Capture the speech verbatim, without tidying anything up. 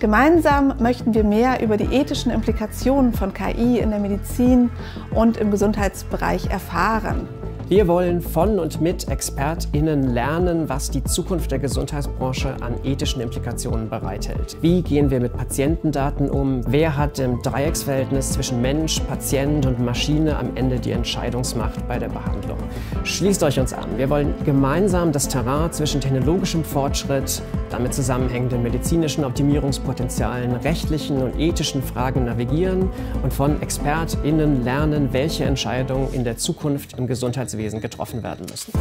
Gemeinsam möchten wir mehr über die ethischen Implikationen von K I in der Medizin und im Gesundheitsbereich erfahren. Wir wollen von und mit ExpertInnen lernen, was die Zukunft der Gesundheitsbranche an ethischen Implikationen bereithält. Wie gehen wir mit Patientendaten um? Wer hat im Dreiecksverhältnis zwischen Mensch, Patient und Maschine am Ende die Entscheidungsmacht bei der Behandlung? Schließt euch uns an. Wir wollen gemeinsam das Terrain zwischen technologischem Fortschritt, damit zusammenhängenden medizinischen Optimierungspotenzialen, rechtlichen und ethischen Fragen navigieren und von ExpertInnen lernen, welche Entscheidungen in der Zukunft im Gesundheitswesen getroffen werden müssen.